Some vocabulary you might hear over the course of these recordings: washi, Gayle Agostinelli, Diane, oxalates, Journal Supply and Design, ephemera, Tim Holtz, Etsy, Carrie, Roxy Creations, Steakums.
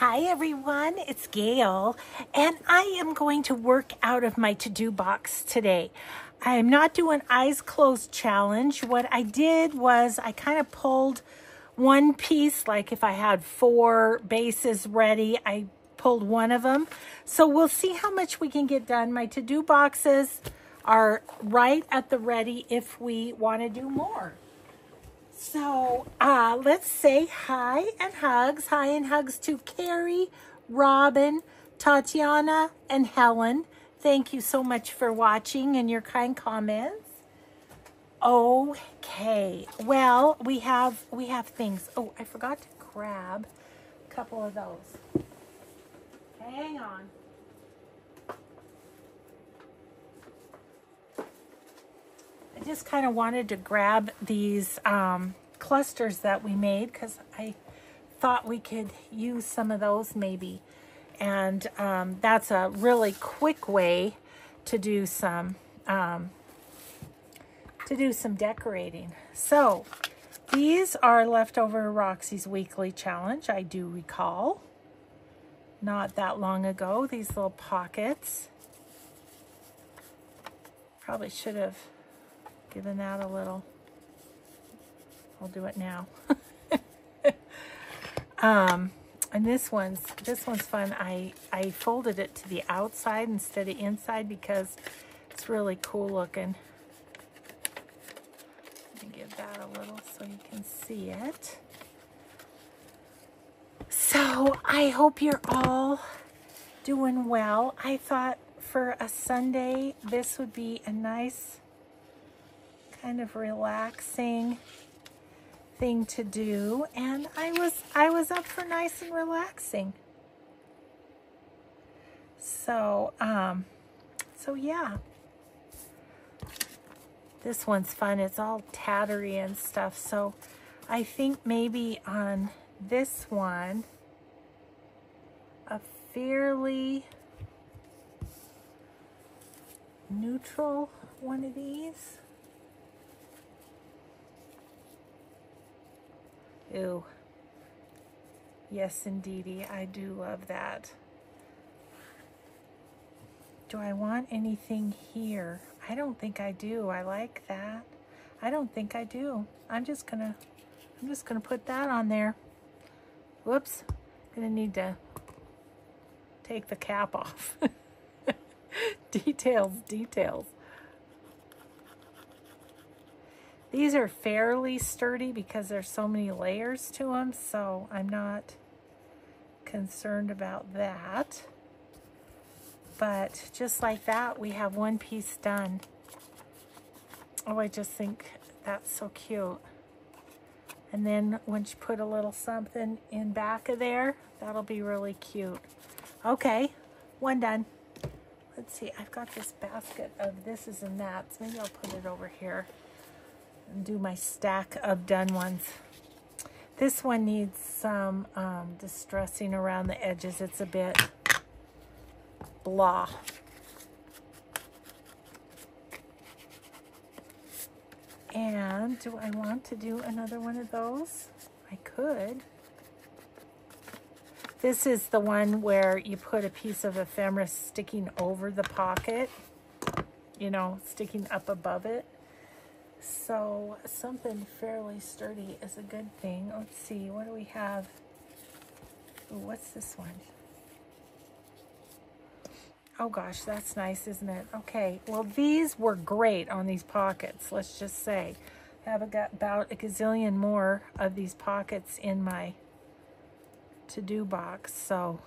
Hi everyone, it's Gail, and I am going to work out of my to-do box today. I am not doing eyes closed challenge. What I did was I kind of pulled one piece, like if I had four bases ready, I pulled one of them. So we'll see how much we can get done. My to-do boxes are right at the ready if we want to do more. So let's say hi and hugs to Carrie, Robin, Tatiana, and Helen. Thank you so much for watching and your kind comments. Okay, well, we have things. Oh, I forgot to grab a couple of those. Hang on. Just kind of wanted to grab these clusters that we made because I thought we could use some of those maybe. And that's a really quick way to do some decorating. So these are leftover Roxy's Weekly Challenge. I do recall not that long ago, these little pockets. Probably should have given that a little. I'll do it now. And this one's fun. I folded it to the outside instead of inside because it's really cool looking. Let me give that a little so you can see it. So I hope you're all doing well. I thought for a Sunday this would be a nice kind of relaxing thing to do, and I was up for nice and relaxing. So so yeah, this one's fun. It's all tattery and stuff, so I think maybe on this one a fairly neutral one of these. Ooh, yes indeedy, I do love that. Do I want anything here? I don't think I do. I like that. I don't think I do. I'm just gonna put that on there. Whoops, gonna need to take the cap off. Details. These are fairly sturdy because there's so many layers to them, so I'm not concerned about that. But just like that, we have one piece done. Oh, I just think that's so cute. And then once you put a little something in back of there, that'll be really cute. Okay, one done. Let's see, I've got this basket of this's and that's. Maybe I'll put it over here and do my stack of done ones. This one needs some distressing around the edges. It's a bit blah. And do I want to do another one of those? I could. This is the one where you put a piece of ephemera sticking over the pocket, you know, sticking up above it. So something fairly sturdy is a good thing. Let's see, what do we have? Ooh, what's this one? Oh gosh, that's nice, isn't it? Okay, well these were great on these pockets, let's just say. I have about a gazillion more of these pockets in my to-do box, so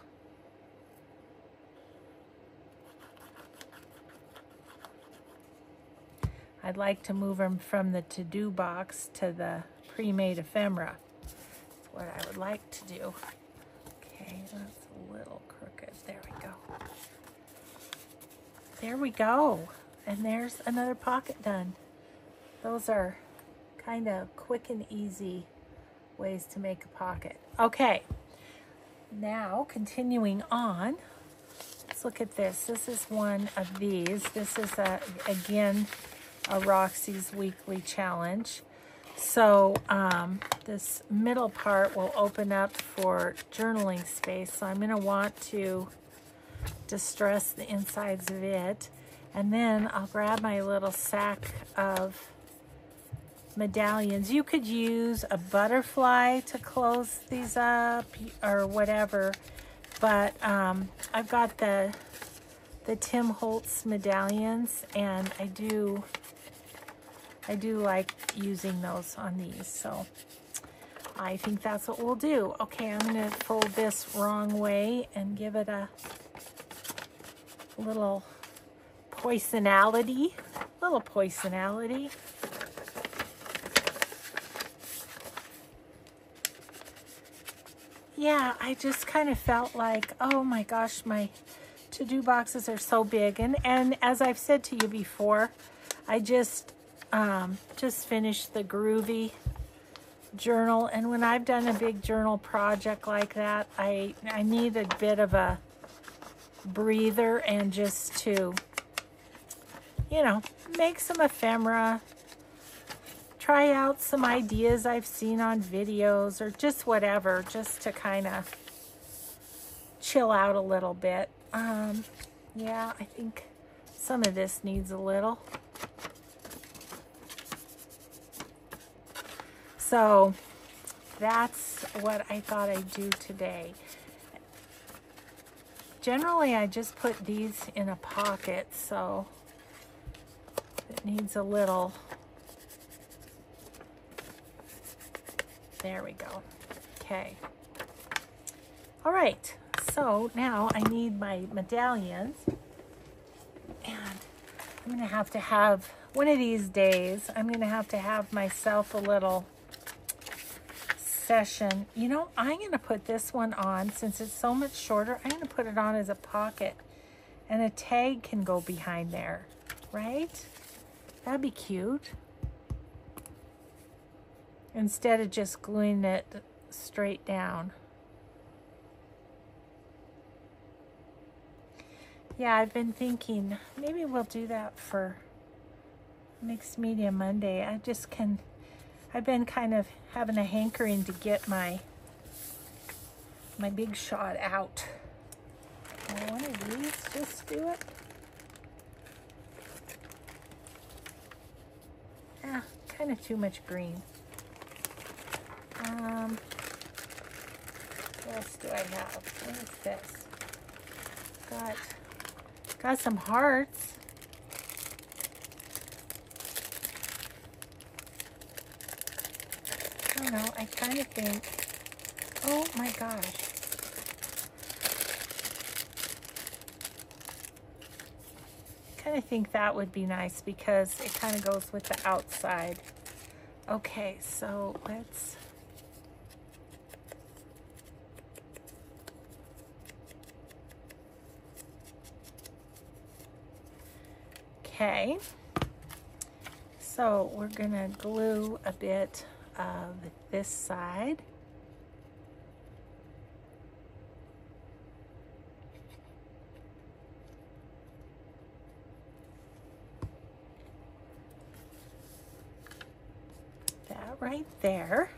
I'd like to move them from the to-do box to the pre-made ephemera. That's what I would like to do. Okay, that's a little crooked. There we go. There we go. And there's another pocket done. Those are kind of quick and easy ways to make a pocket. Okay, now continuing on. Let's look at this. This is one of these. This is, again, a Roxy's Weekly Challenge. So this middle part will open up for journaling space. So I'm going to want to distress the insides of it. And then I'll grab my little sack of medallions. You could use a butterfly to close these up or whatever. But I've got the Tim Holtz medallions, and I do like using those on these, so I think that's what we'll do. Okay, I'm gonna fold this wrong way and give it a little poisonality, Yeah, I just kind of felt like, oh my gosh, my to-do boxes are so big. And as I've said to you before, I just finished the Groovy journal. And when I've done a big journal project like that, I need a bit of a breather and just to, you know, make some ephemera, try out some ideas I've seen on videos or just whatever, just to kind of chill out a little bit. Yeah, I think some of this needs a little. So that's what I thought I'd do today. Generally, I just put these in a pocket, so it needs a little. There we go. Okay. All right. So now I need my medallions, and I'm going to have one of these days, I'm going to have myself a little session. You know, I'm going to put this one on since it's so much shorter. I'm going to put it on as a pocket, and a tag can go behind there, right? That'd be cute. Instead of just gluing it straight down. Yeah, I've been thinking maybe we'll do that for Mixed Media Monday. I've been kind of having a hankering to get my big shot out. Can one of these just do it? Ah, kind of too much green. What else do I have? What is this? Got some hearts. I don't know, I kind of think, oh my gosh. I kind of think that would be nice because it kind of goes with the outside. Okay, so let's... Okay, so we're gonna glue a bit of this side. That right there,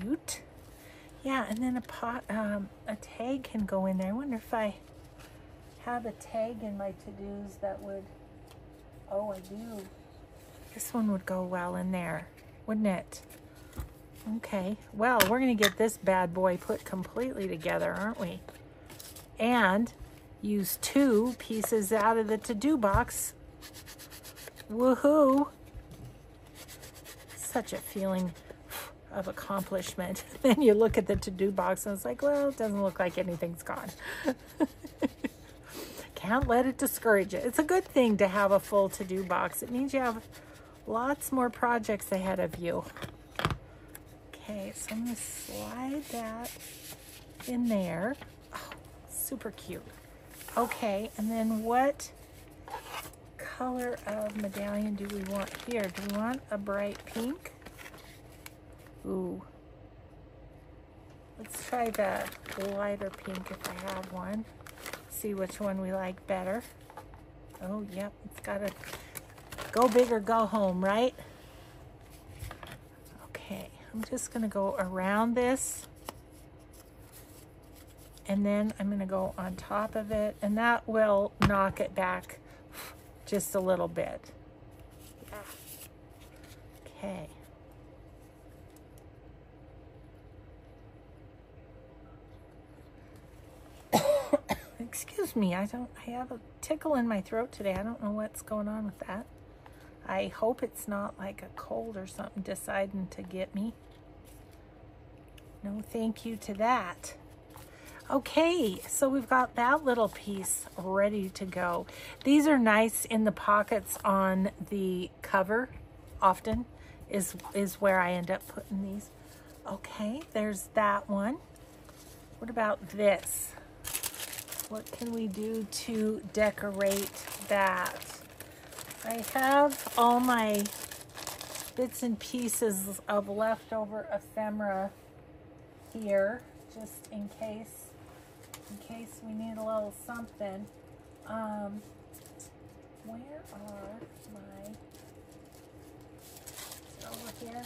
cute. Yeah, and then a tag can go in there. I wonder if I have a tag in my to-dos that would, oh, I do. This one would go well in there, wouldn't it? Okay, well, we're gonna get this bad boy put completely together, aren't we? And use 2 pieces out of the to-do box. Woohoo! Such a feeling of accomplishment. Then you look at the to-do box and it's like, well, it doesn't look like anything's gone. Can't let it discourage you. It's a good thing to have a full to-do box. It means you have lots more projects ahead of you. Okay, so I'm gonna slide that in there. Oh, super cute. Okay, and then what color of medallion do we want here? Do we want a bright pink? Ooh. Let's try the lighter pink if I have one. See which one we like better. Oh, yep, it's gotta go big or go home, right? Okay, I'm just going to go around this, and then I'm going to go on top of it, and that will knock it back just a little bit. Okay. Excuse me, I have a tickle in my throat today. I don't know what's going on with that. I hope it's not like a cold or something deciding to get me. No thank you to that. Okay, so we've got that little piece ready to go. These are nice in the pockets on the cover, often is where I end up putting these. Okay, there's that one. What about this? What can we do to decorate that? I have all my bits and pieces of leftover ephemera here, just in case we need a little something. Where are my, is it over here?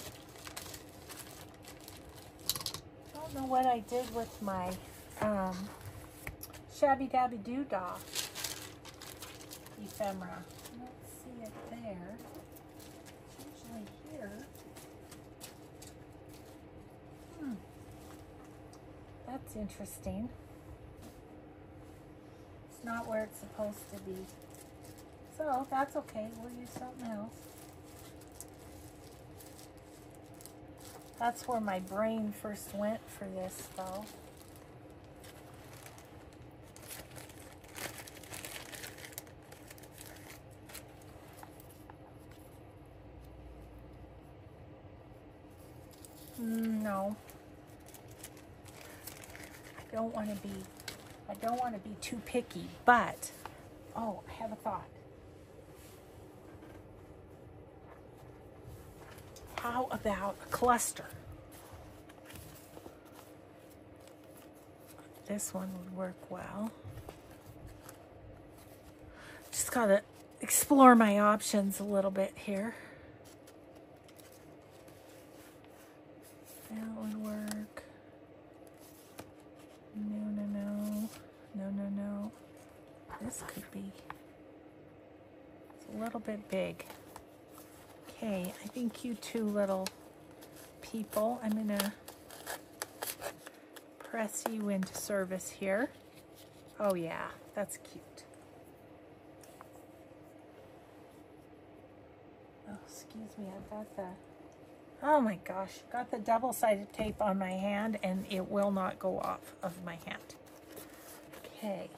I don't know what I did with my shabby dabby doodah ephemera. It there. It's usually here. That's interesting. It's not where it's supposed to be. So that's okay. We'll use something else. That's where my brain first went for this though. No, I don't want to be too picky, but, oh, I have a thought. How about a cluster? This one would work well. Just gotta explore my options a little bit here. That would work. No. This could be, it's a little bit big. Okay, I think you two little people, I'm gonna press you into service here. Oh yeah, that's cute. Oh, excuse me, I've got the, oh my gosh, got the double-sided tape on my hand and it will not go off of my hand. Okay.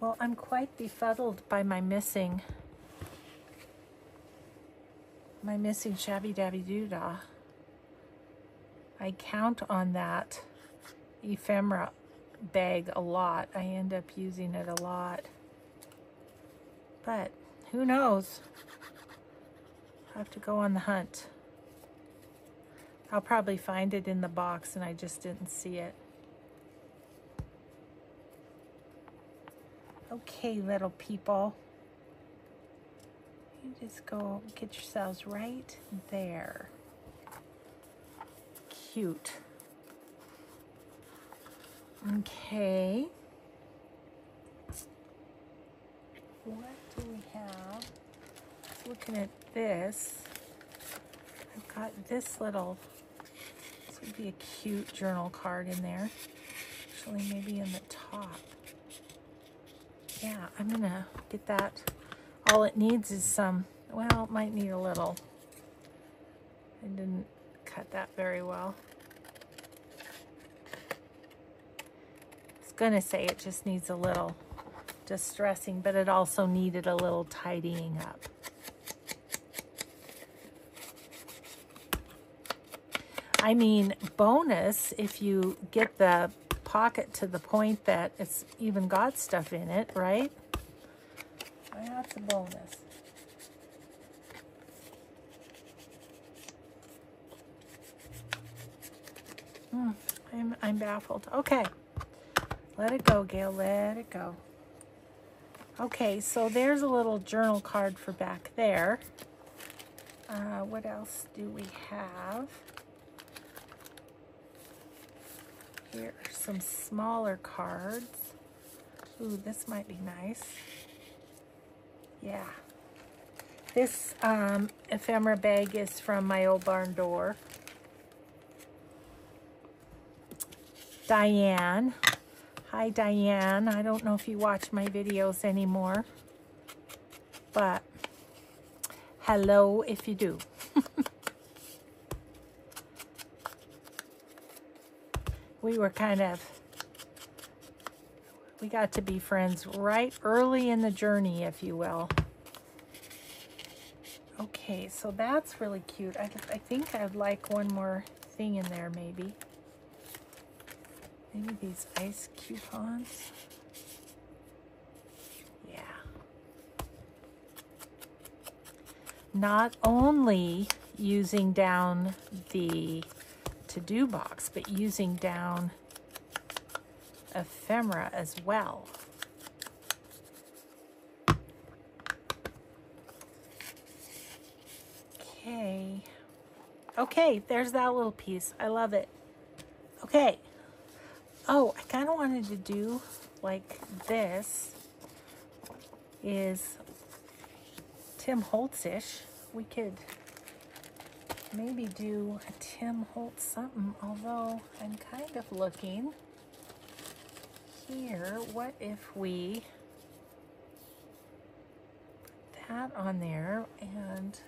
Well, I'm quite befuddled by my missing shabby dabby doodah. I count on that ephemera bag a lot. I end up using it a lot. But who knows? I'll have to go on the hunt. I'll probably find it in the box and I just didn't see it. Okay, little people. You just go get yourselves right there. Cute. Okay. What do we have? Looking at this, I've got this little, this would be a cute journal card in there. Actually, maybe in the top. Yeah, I'm gonna get that. All it needs is some, well, it might need a little. I didn't cut that very well. I was gonna say it just needs a little distressing, but it also needed a little tidying up. I mean, bonus, if you get the pocket to the point that it's even got stuff in it, right? Well, that's a bonus. I'm baffled. Okay. Let it go, Gail. Let it go. Okay, so there's a little journal card for back there. What else do we have? Here are some smaller cards. Ooh, this might be nice. Yeah. This ephemera bag is from my old barn door. Diane. Hi, Diane. I don't know if you watch my videos anymore, but hello if you do. We were kind of, we got to be friends right early in the journey, if you will. Okay, so that's really cute. I think I'd like one more thing in there, maybe. Maybe these ice coupons. Yeah. Not only using down the to-do box, but using down ephemera as well. Okay. Okay, there's that little piece. I love it. Okay. Oh, I kind of wanted to do like this is Tim Holtz-ish. We could maybe do a Tim Holtz something, although I'm kind of looking here. What if we put that on there and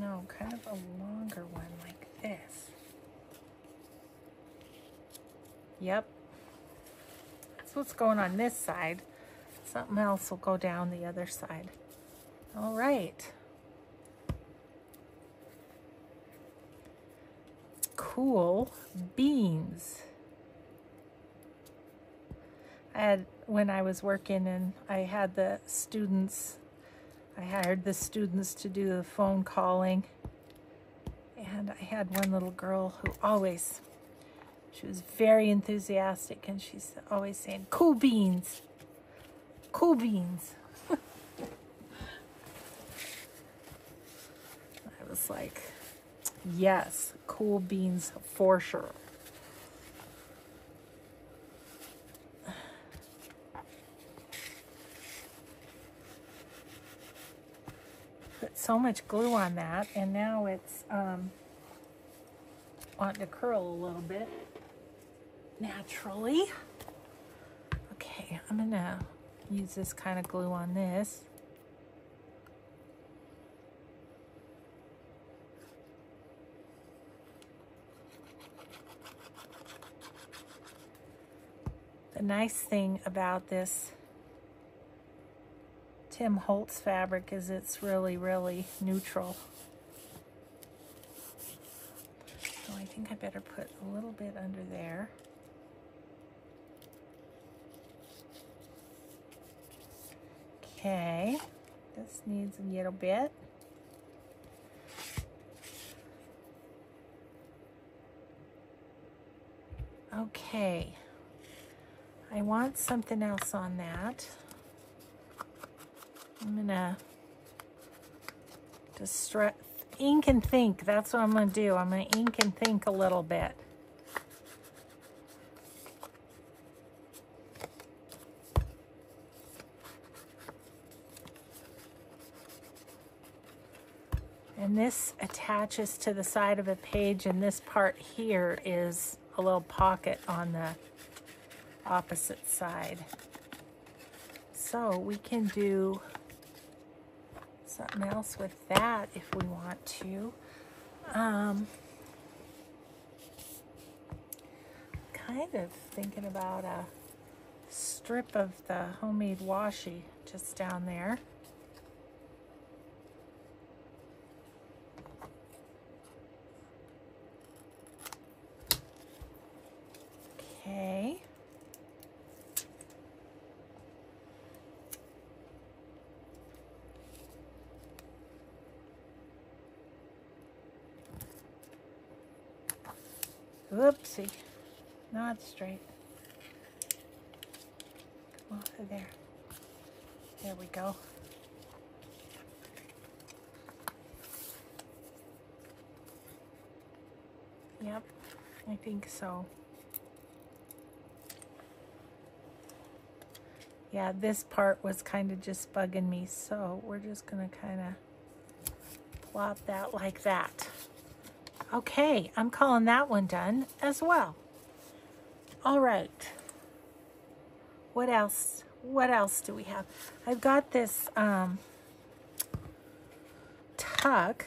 no, kind of a longer one like this. Yep. That's what's going on this side. Something else will go down the other side. All right. Cool beans. I had, when I was working and I had the students, I hired the students to do the phone calling, and I had one little girl who always, she was very enthusiastic, and she's always saying, cool beans, cool beans. I was like, yes, cool beans for sure. So much glue on that, and now it's wanting to curl a little bit naturally. Okay, I'm gonna use this kind of glue on this. The nice thing about this Tim Holtz fabric is it's really, really neutral. So I think I better put a little bit under there. Okay, this needs a little bit. Okay, I want something else on that. I'm gonna just ink and think. That's what I'm gonna do. I'm gonna ink and think a little bit. And this attaches to the side of a page, and this part here is a little pocket on the opposite side. So we can do something else with that if we want to. Kind of thinking about a strip of the homemade washi just down there. Okay. Oopsie. No, it's straight. Come off of there. There we go. Yep, I think so. Yeah, this part was kind of just bugging me, so we're just gonna kind of plop that like that. Okay, I'm calling that one done as well. All right, what else? What else do we have? I've got this tuck.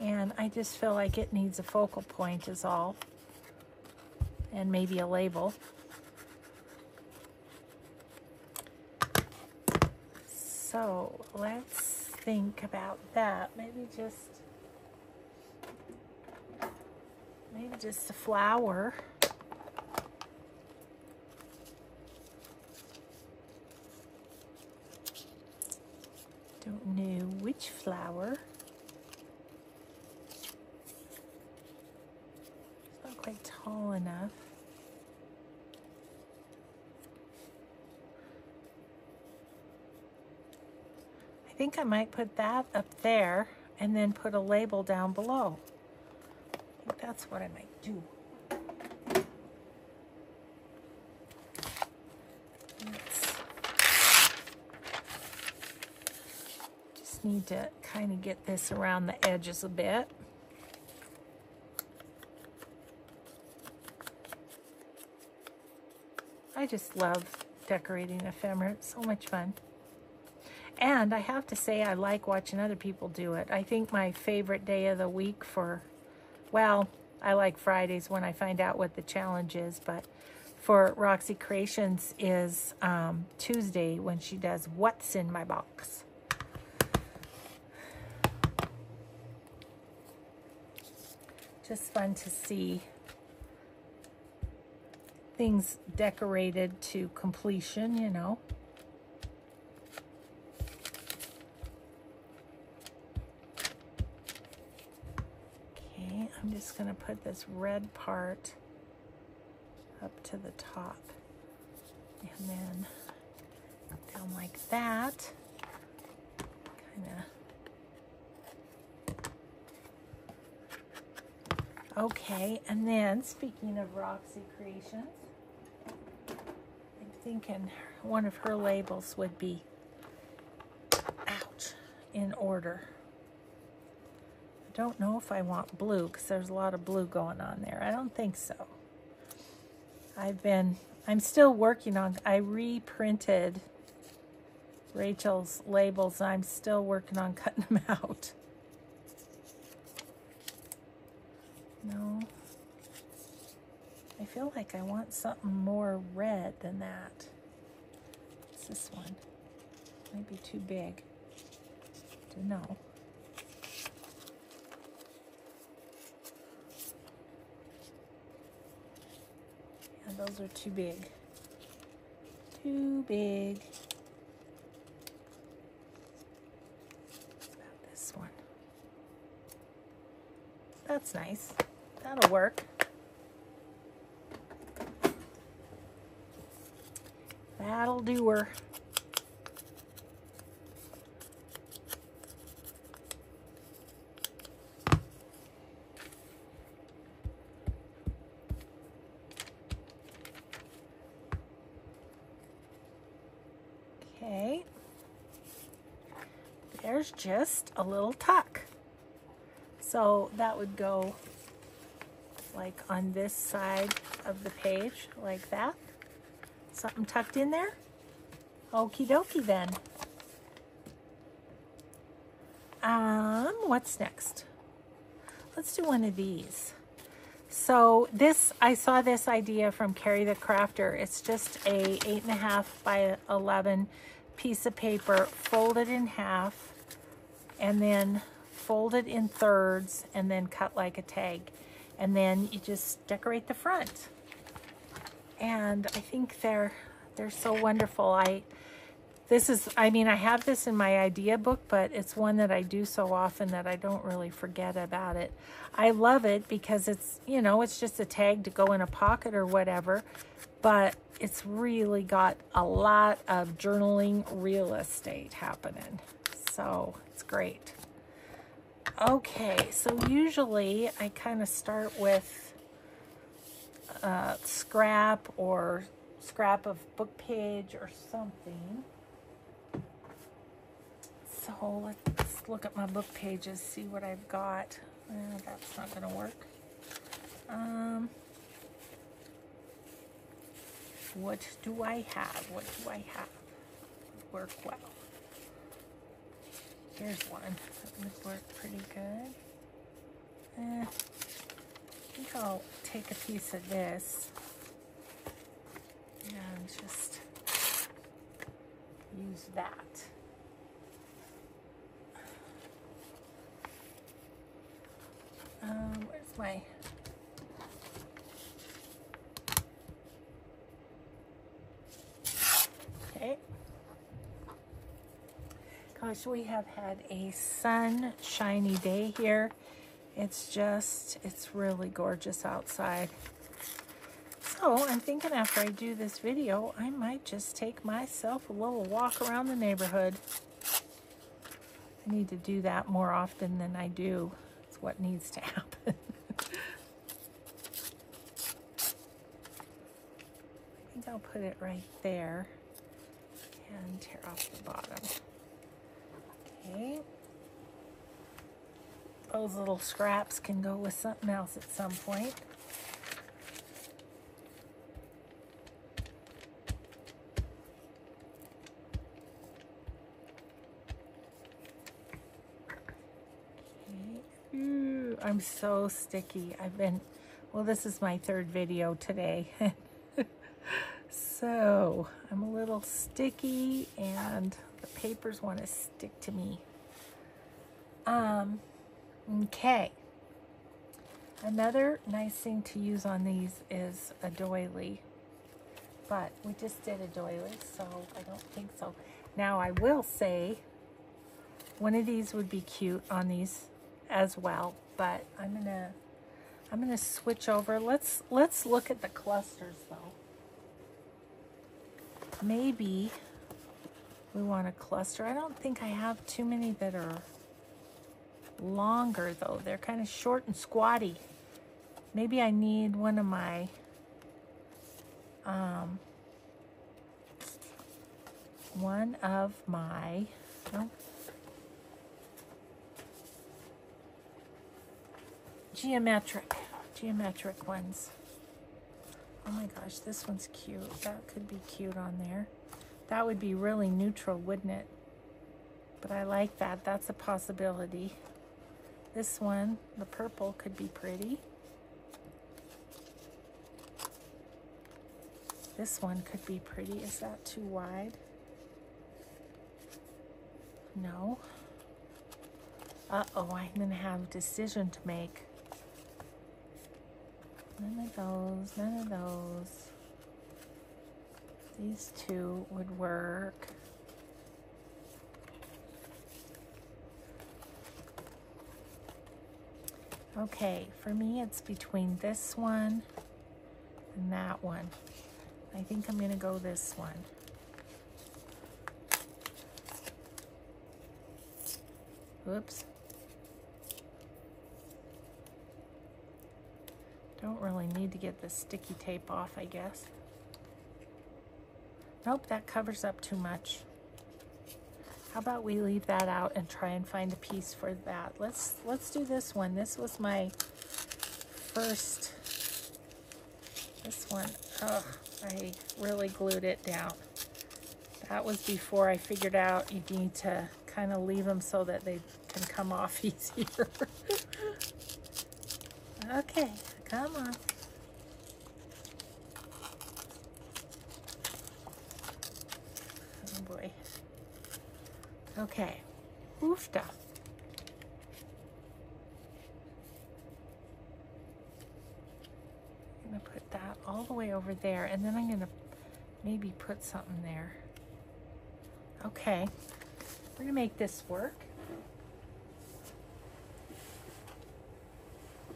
And I just feel like it needs a focal point is all. And maybe a label. So let's think about that. Maybe just a flower. Don't know which flower. Quite tall enough. I think I might put that up there and then put a label down below. I think that's what I might do. Just need to kind of get this around the edges a bit. I just love decorating ephemera. It's so much fun. And I have to say, I like watching other people do it. I think my favorite day of the week for, well, I like Fridays when I find out what the challenge is, but for Roxy Creations is Tuesday when she does What's in My Box. Just fun to see things decorated to completion, you know. Okay, I'm just gonna put this red part up to the top and then down like that. Kinda. Okay, and then speaking of Roxy Creations, thinking one of her labels would be ouch in order. I don't know if I want blue because there's a lot of blue going on there. I don't think so. I'm still working on, I reprinted Rachel's labels and I'm still working on cutting them out. No. I feel like I want something more red than that. What's this one? Might be too big. Don't know. Yeah, those are too big. Too big. What about this one? That's nice. That'll work. That'll do her. Okay. There's just a little tuck. So that would go like on this side of the page, like that. Something tucked in there? Okie dokie then. What's next? Let's do one of these. So this, I saw this idea from Carrie the Crafter. It's just a 8.5 by 11 piece of paper, folded in half, and then folded in thirds, and then cut like a tag. And then you just decorate the front. And I think they're so wonderful. I This is, I mean, I have this in my idea book, but it's one that I do so often that I don't really forget about it. I love it because it's, you know, it's just a tag to go in a pocket or whatever, but it's really got a lot of journaling real estate happening. So it's great. Okay, so usually I kind of start with scrap or scrap of book page or something. So let's look at my book pages, see what I've got. Well, that's not going to work. What do I have? What do I have? Work well. Here's one that would work pretty good. I think I'll take a piece of this and just use that. Where's my... Okay. Gosh, we have had a sunshiny day here. It's just, it's really gorgeous outside. So I'm thinking after I do this video, I might just take myself a little walk around the neighborhood. I need to do that more often than I do. What needs to happen. I think I'll put it right there and tear off the bottom. Okay. Those little scraps can go with something else at some point. I'm so sticky. I've been, well, this is my third video today. So I'm a little sticky and the papers want to stick to me. Okay. Another nice thing to use on these is a doily, but we just did a doily, so I don't think so. Now I will say one of these would be cute on these as well. But I'm gonna switch over. Let's look at the clusters though. Maybe we want a cluster. I don't think I have too many that are longer though. They're kind of short and squatty. Maybe I need one of my oh, geometric ones. Oh my gosh, this one's cute. That could be cute on there. That would be really neutral, wouldn't it? But I like that. That's a possibility. This one, the purple, could be pretty. This one could be pretty. Is that too wide? No. Uh-oh, I'm gonna have a decision to make. None of those, none of those. These two would work. Okay, for me it's between this one and that one. I think I'm gonna go this one. Oops. Don't really need to get the sticky tape off, I guess. Nope, that covers up too much. How about we leave that out and try and find a piece for that? Let's do this one. This was my first, this one. Ugh, I really glued it down. That was before I figured out you need to kind of leave them so that they can come off easier. Okay. Come on. Oh boy. Okay. Oofta. I'm going to put that all the way over there, and then I'm going to maybe put something there. Okay, we're gonna make this work.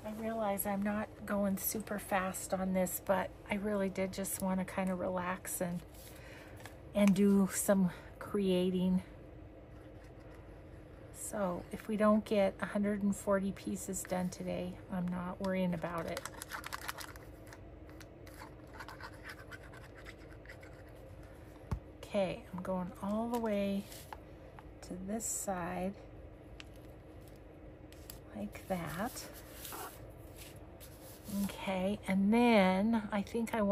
I realize I'm not going super fast on this, but I really did just want to kind of relax and do some creating. So if we don't get 140 pieces done today, I'm not worrying about it. Okay, I'm going all the way to this side like that. Okay, and then I think I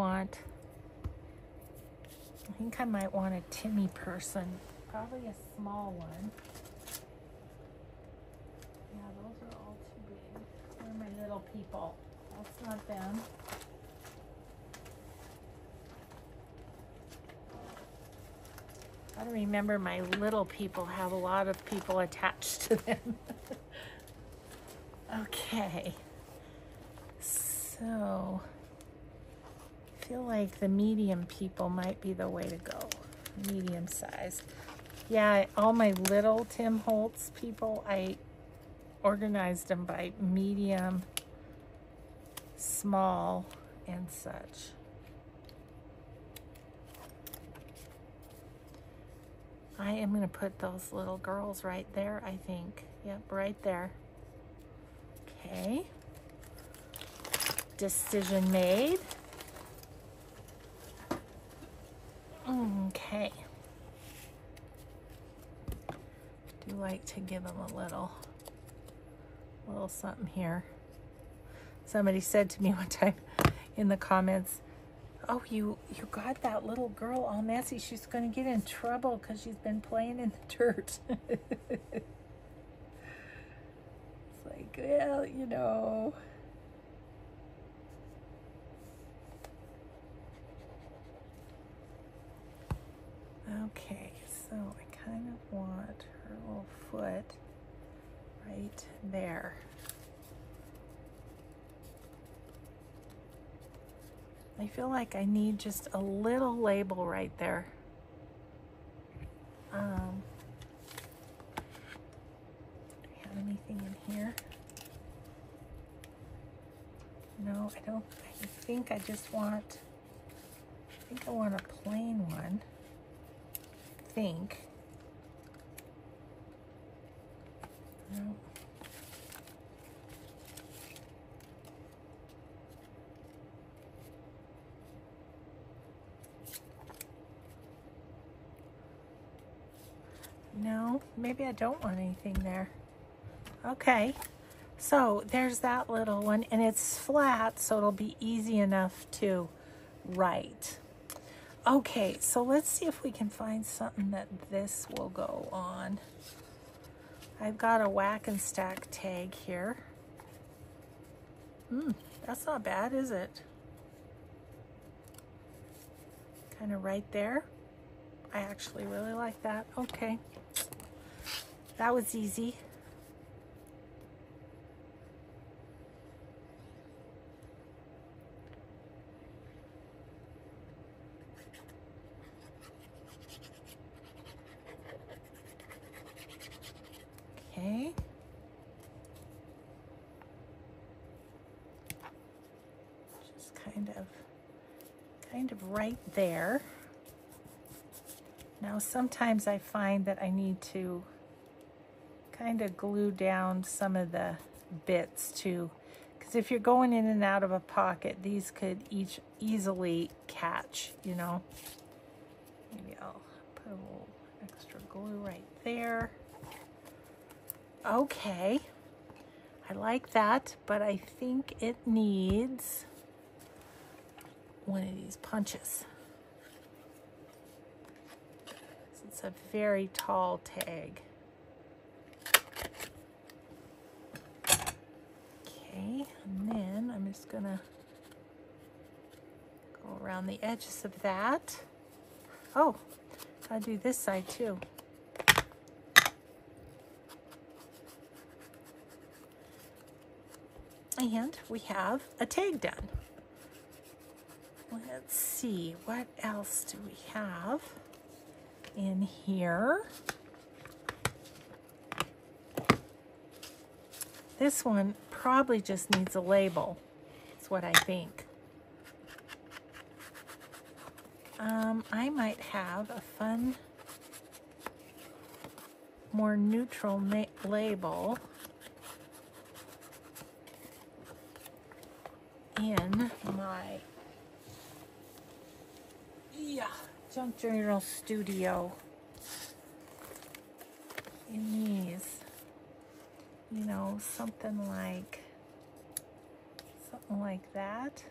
might want a Timmy person, probably a small one. Yeah, those are all too big. They're my little people. That's not them. Gotta remember my little people have a lot of people attached to them. Okay. So, I feel like the medium people might be the way to go, medium size. Yeah, all my little Tim Holtz people, I organized them by medium, small, and such. I am gonna put those little girls right there, I think. Yep, right there. Okay. Decision made. Okay. I do like to give them a little something here. Somebody said to me one time in the comments, "Oh, you got that little girl all messy. She's gonna get in trouble because she's been playing in the dirt." It's like, well, you know. Okay, so I kind of want her little foot right there. I feel like I need just a little label right there. Do we have anything in here? No, I don't. I think I want a plain one. No. No, maybe I don't want anything there. Okay, so there's that little one, and it's flat, so it'll be easy enough to write. Okay, so let's see if we can find something that this will go on. I've got a whack and stack tag here. That's not bad, is it? Kind of right there. I actually really like that. Okay, that was easy. Okay. Just kind of right there. Now sometimes I find that I need to kind of glue down some of the bits too, because if you're going in and out of a pocket, these could each easily catch, you know. Maybe I'll put a little extra glue right there. Okay, I like that, but I think it needs one of these punches. It's a very tall tag. Okay, and then I'm just gonna go around the edges of that. Oh, gotta do this side too. And we have a tag done. Let's see, what else do we have? in here. This one probably just needs a label. That's what I think. I might have a fun, more neutral label in my Junk Journal Studio in these. You know, something like that.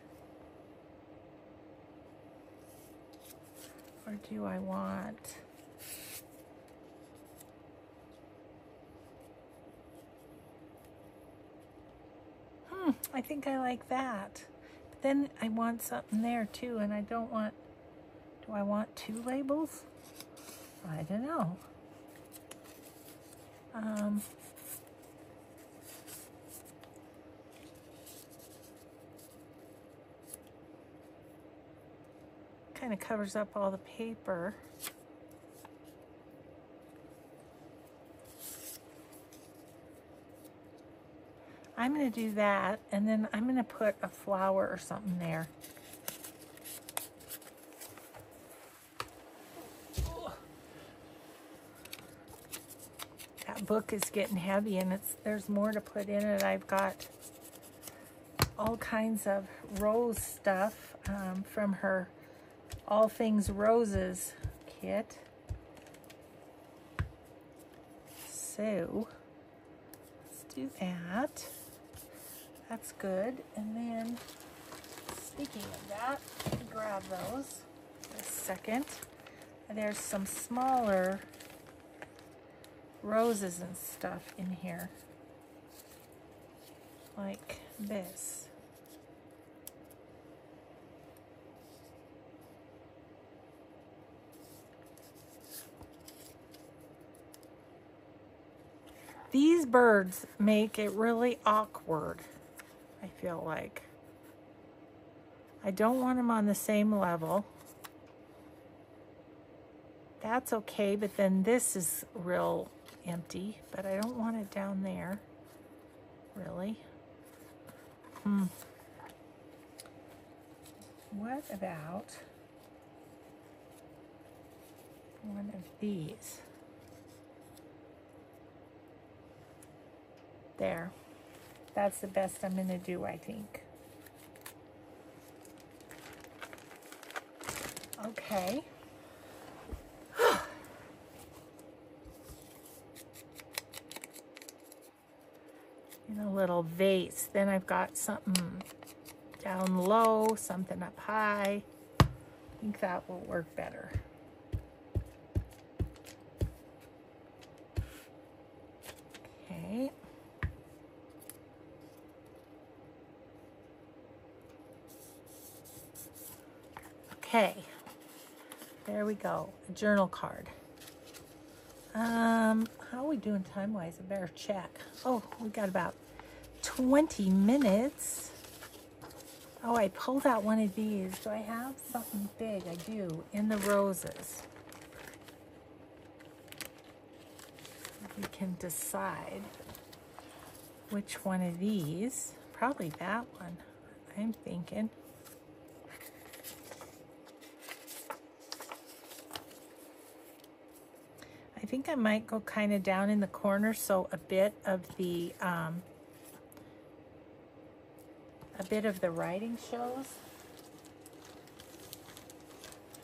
Or do I want? I think I like that. But then I want something there too, and I don't want. Do I want two labels? I don't know. Kind of covers up all the paper. I'm going to do that, and then I'm going to put a flower or something there. That book is getting heavy, and there's more to put in it. I've got all kinds of rose stuff from her All Things Roses kit. So let's do that. That's good. And then, speaking of that, let me grab those in a second. And there's some smaller roses and stuff in here, like this. These birds make it really awkward, I feel like. I don't want them on the same level. That's okay, but then this is real empty, but I don't want it down there, really. What about one of these? There. That's the best I'm going to do, I think. Okay. In a little vase. Then I've got something down low, something up high. I think that will work better. Okay. Okay, there we go, a journal card. How are we doing time-wise? I better check. Oh, we got about 20 minutes. Oh, I pulled out one of these. Do I have something big? I do, in the roses. We can decide which one of these, probably that one, I'm thinking. I think I might go kind of down in the corner, so a bit of the writing shows.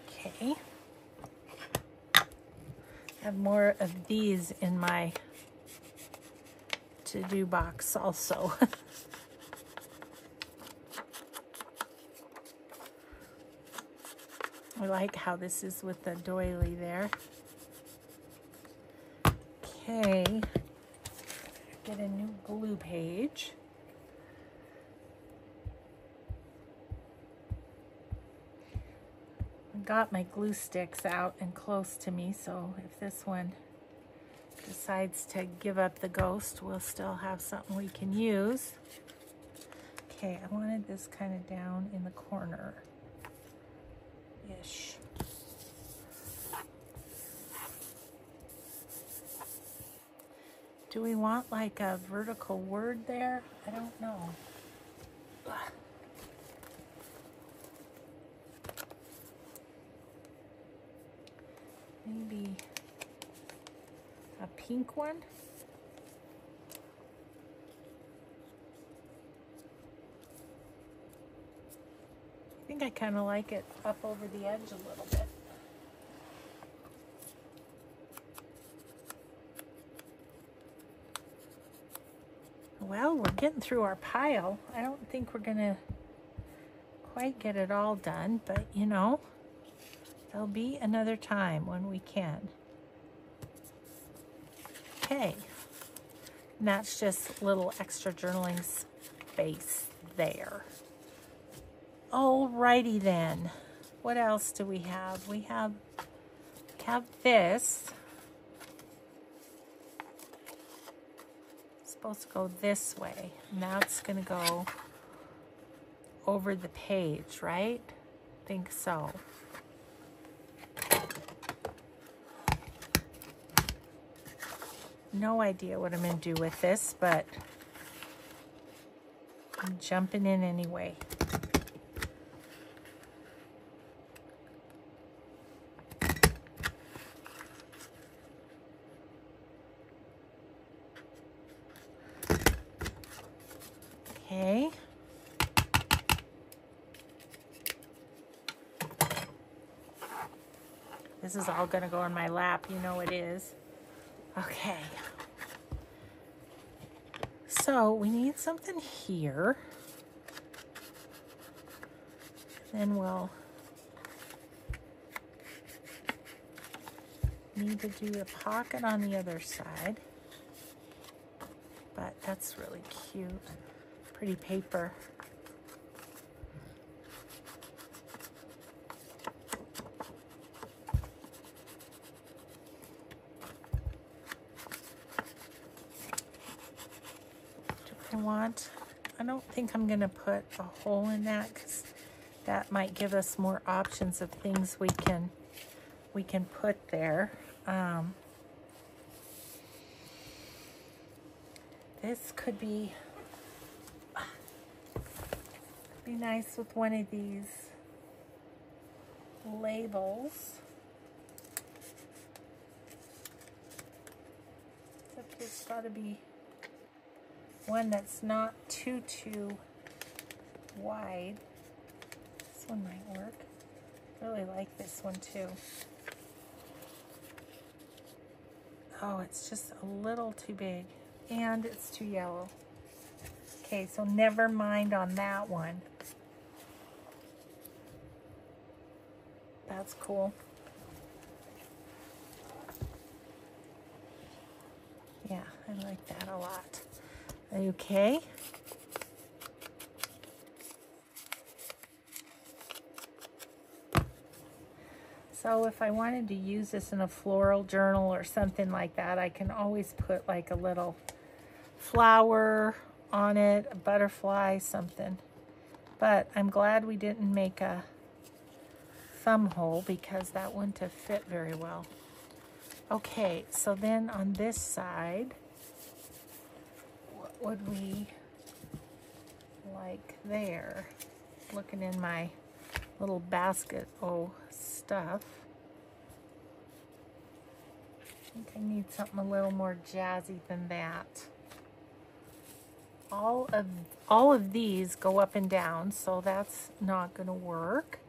Okay, I have more of these in my to-do box also. I like how this is with the doily there. Okay, get a new glue page. I got my glue sticks out and close to me, so if this one decides to give up the ghost, we'll still have something we can use. Okay, I wanted this kind of down in the corner-ish. Do we want like a vertical word there? I don't know. Ugh. Maybe a pink one? I think I kind of like it up over the edge a little bit. Well, we're getting through our pile. I don't think we're gonna quite get it all done, but you know, there'll be another time when we can. Okay, and that's just little extra journaling space there. Alrighty then, what else do we have? We have this. Supposed to go this way. Now it's going to go over the page, right? I think so. No idea what I'm going to do with this, but I'm jumping in anyway. Okay. This is all going to go in my lap. You know it is. Okay. So we need something here. Then we'll need to do a pocket on the other side. But that's really cute. Pretty paper. Do I want? I don't think I'm going to put a hole in that because that might give us more options of things we can put there. This could be. Be nice with one of these labels. Except there's got to be one that's not too wide. This one might work. I really like this one too. Oh, it's just a little too big and it's too yellow. Okay, so never mind on that one. That's cool. Yeah, I like that a lot. Okay. So if I wanted to use this in a floral journal or something like that, I can always put like a little flower on it, a butterfly, something. But I'm glad we didn't make a thumb hole because that wouldn't have fit very well. Okay, so then on this side, what would we like there? Looking in my little basket of stuff. I think I need something a little more jazzy than that. All of these go up and down, so that's not going to work.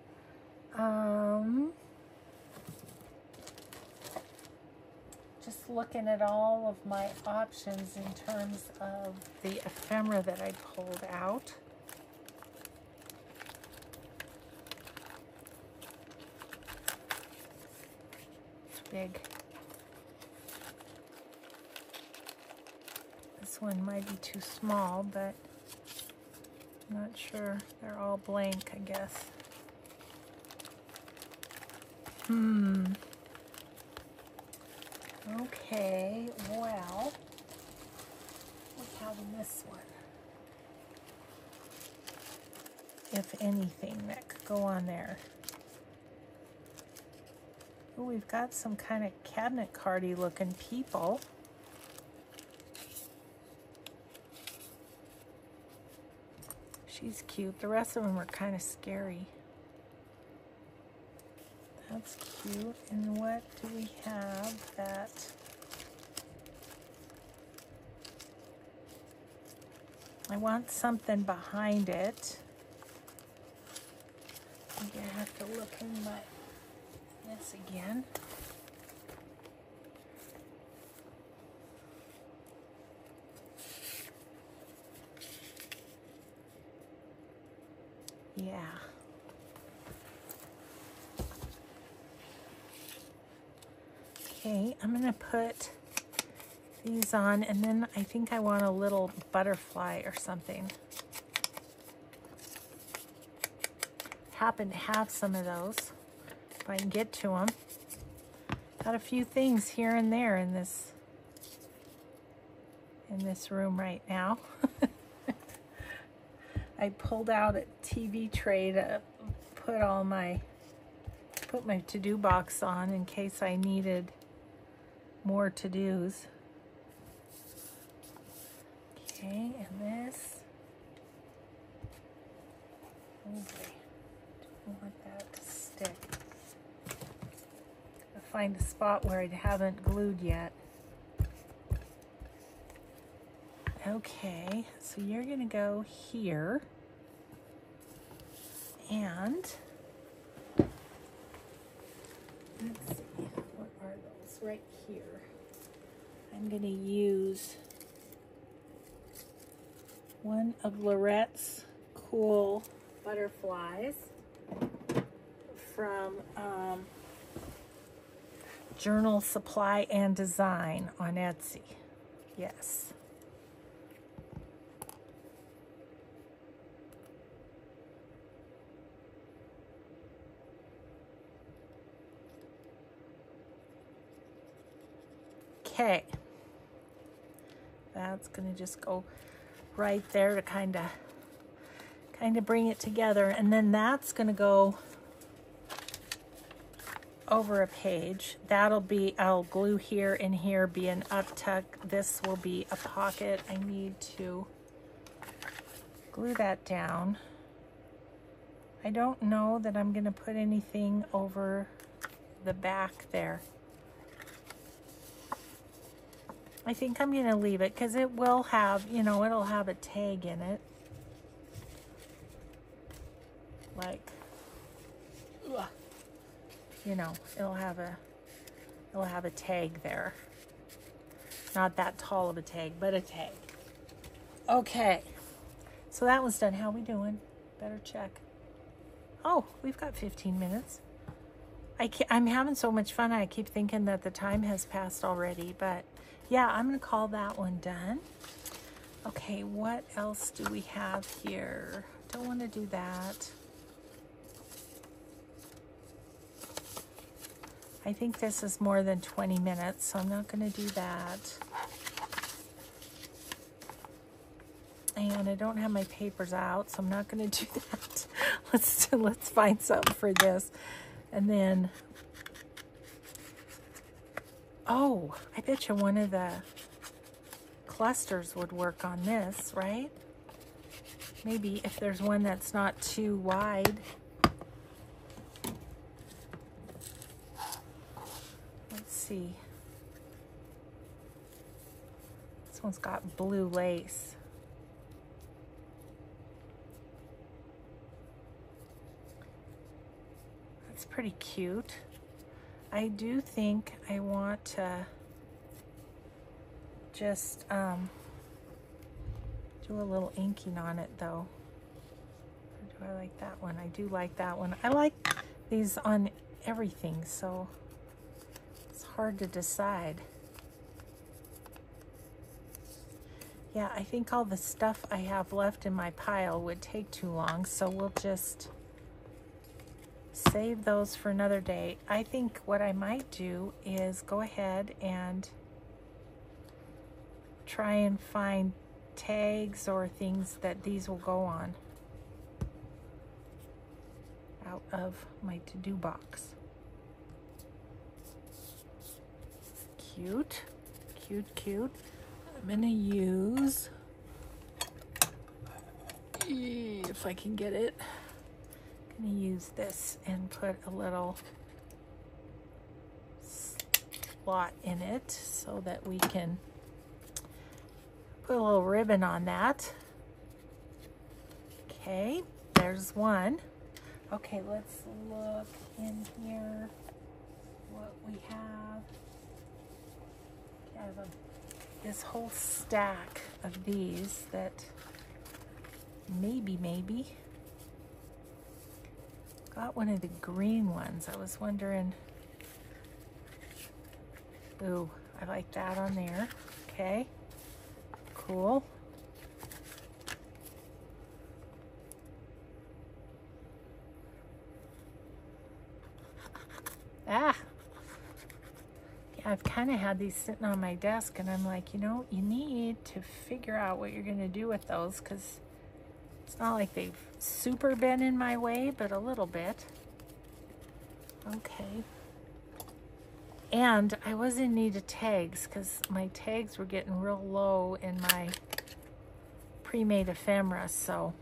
Just looking at all of my options in terms of the ephemera that I pulled out. It's big. This one might be too small, but I'm not sure. They're all blank, I guess. Okay, well, what's having this one? If anything that could go on there. Ooh, we've got some kind of cabinet-cardy looking people. He's cute. The rest of them are kind of scary. That's cute. And what do we have that? I want something behind it. Maybe I have to look in my this again. Yeah. Okay, I'm gonna put these on, and then I think I want a little butterfly or something. Happen to have some of those if I can get to them. Got a few things here and there in this room right now. I pulled out a TV tray to put all my to-do box on in case I needed more to-dos. Okay, and this. Okay, don't want that to stick. I'll find a spot where I haven't glued yet. Okay, so you're gonna go here, and let's see, what are those right here? I'm gonna use one of Lorette's cool butterflies from Journal Supply and Design on Etsy. Yes. Okay, that's gonna just go right there to kind of bring it together, and then that's gonna go over a page. That'll be, I'll glue here and here, be an uptuck. This will be a pocket. I need to glue that down. I don't know that I'm gonna put anything over the back there. I think I'm gonna leave it because it will have, you know, it'll have a tag in it. Like, you know, it'll have a tag there. Not that tall of a tag, but a tag. Okay, so that was done. How we doing? Better check. Oh, we've got 15 minutes. I'm having so much fun, I keep thinking that the time has passed already, but yeah, I'm gonna call that one done. Okay, what else do we have here? Don't wanna do that. I think this is more than 20 minutes, so I'm not gonna do that. And I don't have my papers out, so I'm not gonna do that. Let's find something for this. And then, oh, I bet you one of the clusters would work on this, right? Maybe if there's one that's not too wide. Let's see. This one's got blue lace. It's pretty cute. I do think I want to just do a little inking on it though. Or do I like that one? I do like that one. I like these on everything, so it's hard to decide. Yeah, I think all the stuff I have left in my pile would take too long, so we'll just save those for another day. I think what I might do is go ahead and try and find tags or things that these will go on out of my to-do box. Cute, cute, cute. I'm gonna use if I can get it. I'm gonna use this and put a little slot in it so that we can put a little ribbon on that. Okay, there's one. Okay, let's look in here what we have. I have this whole stack of these that maybe got one of the green ones. I was wondering. Ooh, I like that on there. Okay, cool. Ah, yeah, I've kind of had these sitting on my desk and I'm like, you know, you need to figure out what you're going to do with those, because it's not like they've super been in my way, but a little bit. Okay. And I was in need of tags because my tags were getting real low in my pre-made ephemera, so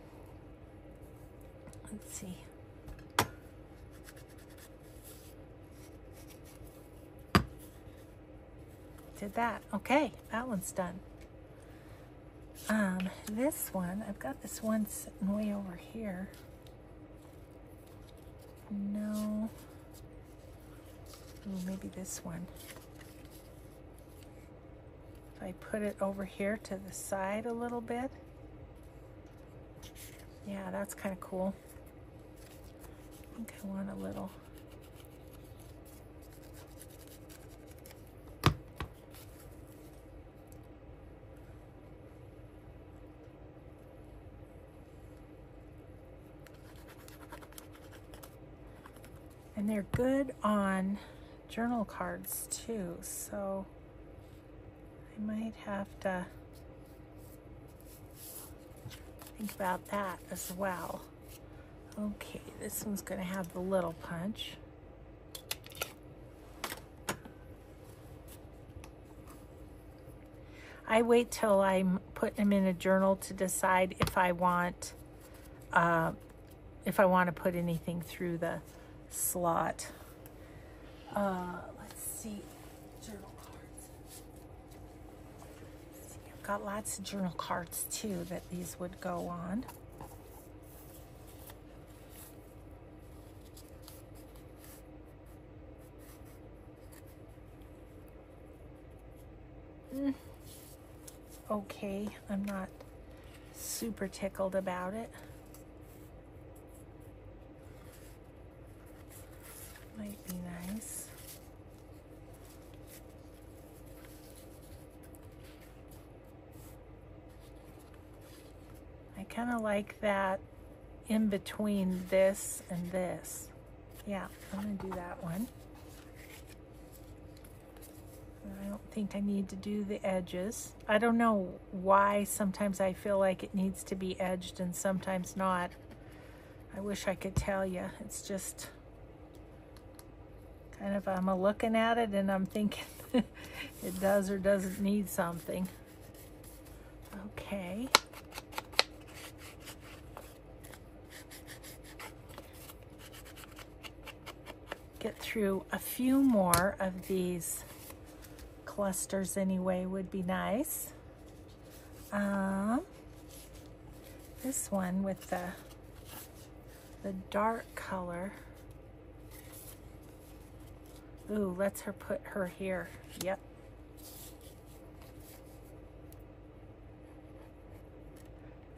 let's see. Did that. Okay, that one's done. This one, I've got this one sitting way over here. No. Ooh, maybe this one. If I put it over here to the side a little bit. Yeah, that's kind of cool. I think I want a little... And they're good on journal cards too, so I might have to think about that as well. Okay, this one's going to have the little punch. I wait till I'm putting them in a journal to decide if I want to put anything through the slot. Let's see, journal cards. Let's see, I've got lots of journal cards too that these would go on. Okay, I'm not super tickled about it. Might be nice. I kind of like that in between this and this. Yeah, I'm going to do that one. I don't think I need to do the edges. I don't know why sometimes I feel like it needs to be edged and sometimes not. I wish I could tell you. It's just... And if I'm looking at it and I'm thinking it does or doesn't need something. Okay. Get through a few more of these clusters anyway would be nice. This one with the dark color. Ooh, let's her put her here. Yep.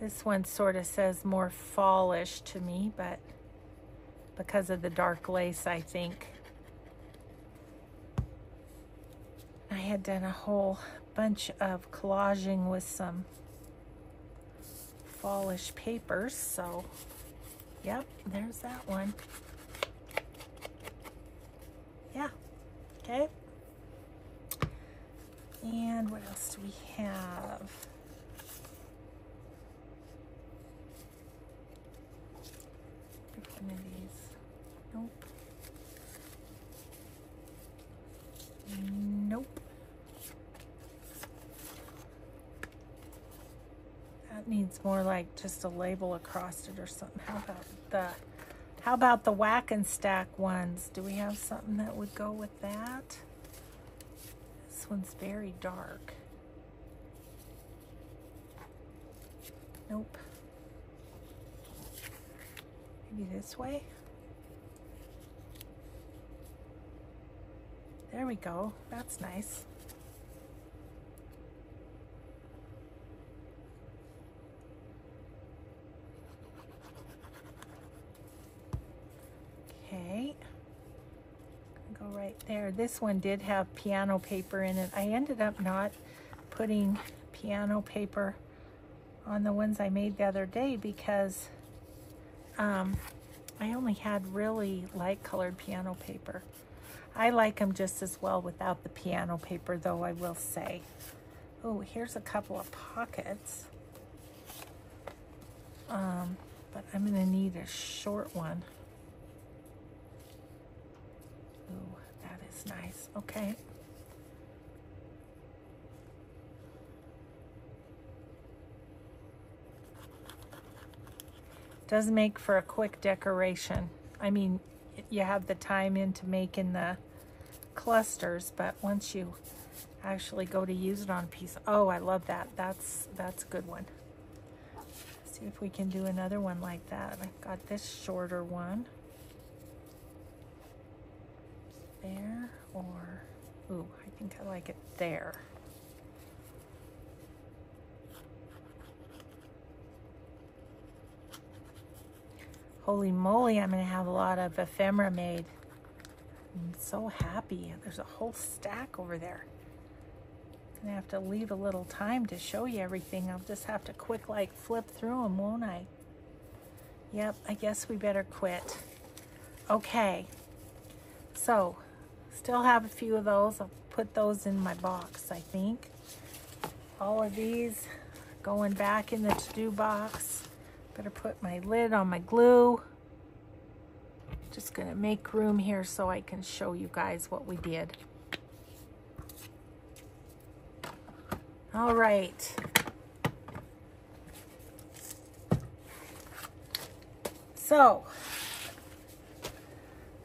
This one sort of says more fallish to me, but because of the dark lace, I think. I had done a whole bunch of collaging with some fallish papers, so yep, there's that one. Yeah, okay. And what else do we have? One of these. Nope. Nope. That That needs more like just a label across it or something. How about the whack and stack ones? Do we have something that would go with that? This one's very dark. Nope. Maybe this way? There we go. That's nice. Okay. Go right there. This one did have piano paper in it. I ended up not putting piano paper on the ones I made the other day because I only had really light colored piano paper. I like them just as well without the piano paper though, I will say. Oh, here's a couple of pockets. But I'm gonna need a short one. Ooh, that is nice, okay. Does make for a quick decoration. I mean, you have the time into making the clusters, but once you actually go to use it on a piece, oh, I love that. That's a good one. Let's see if we can do another one like that. I've got this shorter one. There, or, ooh, I think I like it there. Holy moly, I'm gonna have a lot of ephemera made. I'm so happy. There's a whole stack over there. I'm gonna have to leave a little time to show you everything. I'll just have to quick like flip through them, won't I? Yep, I guess we better quit. Okay, so still have a few of those. I'll put those in my box, I think. All of these going back in the to-do box. Better put my lid on my glue. Just gonna make room here so I can show you guys what we did. All right. So,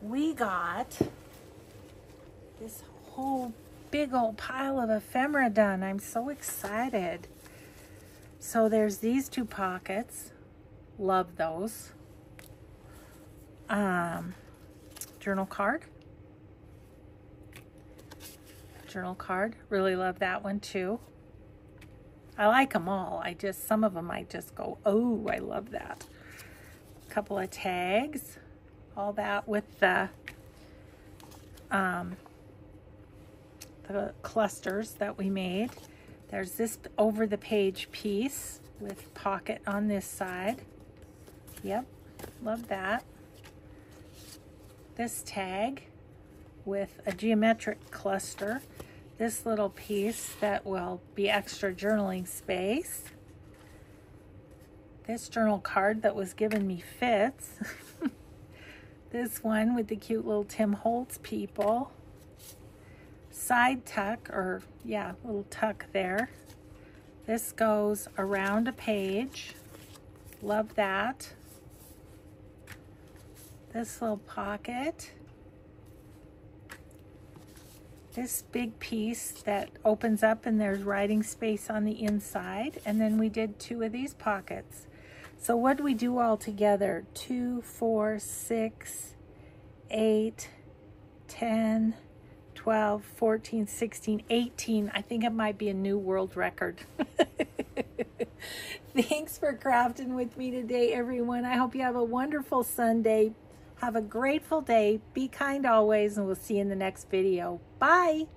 we got this whole big old pile of ephemera done. I'm so excited. So there's these two pockets. Love those. Journal card. Journal card. Really love that one too. I like them all. I just, some of them I just go, oh, I love that. Couple of tags. All that with the clusters that we made. There's this over the page piece with pocket on this side. Yep, love that. This tag with a geometric cluster. This little piece that will be extra journaling space. This journal card that was giving me fits. This one with the cute little Tim Holtz people. Side tuck, or yeah, little tuck there. This goes around a page. Love that. This little pocket. This big piece that opens up and there's writing space on the inside. And then we did two of these pockets. So what do we do all together? 2, 4, 6, 8, 10, 12, 14, 16, 18. I think it might be a new world record. Thanks for crafting with me today, everyone. I hope you have a wonderful Sunday. Have a grateful day. Be kind always, and we'll see you in the next video. Bye.